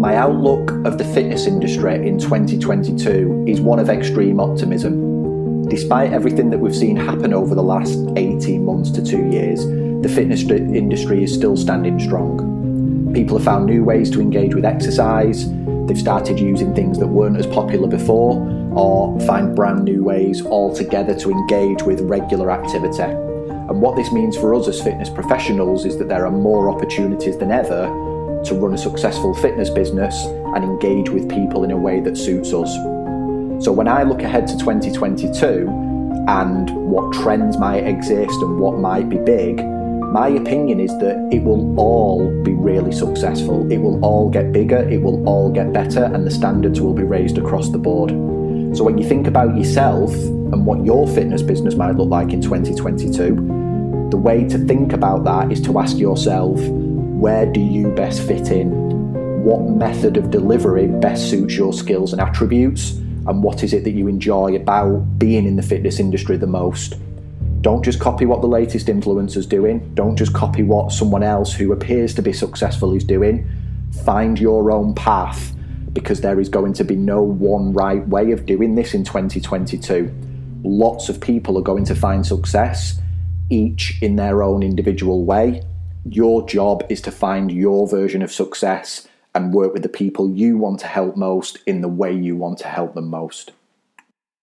My outlook of the fitness industry in 2022 is one of extreme optimism. Despite everything that we've seen happen over the last 18 months to 2 years, the fitness industry is still standing strong. People have found new ways to engage with exercise, they've started using things that weren't as popular before, or find brand new ways altogether to engage with regular activity. And what this means for us as fitness professionals is that there are more opportunities than ever to run a successful fitness business and engage with people in a way that suits us. So when I look ahead to 2022 and what trends might exist and what might be big, my opinion is that it will all be really successful. It will all get bigger, it will all get better, and the standards will be raised across the board. So when you think about yourself and what your fitness business might look like in 2022, the way to think about that is to ask yourself, where do you best fit in? What method of delivery best suits your skills and attributes? And what is it that you enjoy about being in the fitness industry the most? Don't just copy what the latest influencer's doing. Don't just copy what someone else who appears to be successful is doing. Find your own path, because there is going to be no one right way of doing this in 2022. Lots of people are going to find success, each in their own individual way. Your job is to find your version of success and work with the people you want to help most in the way you want to help them most.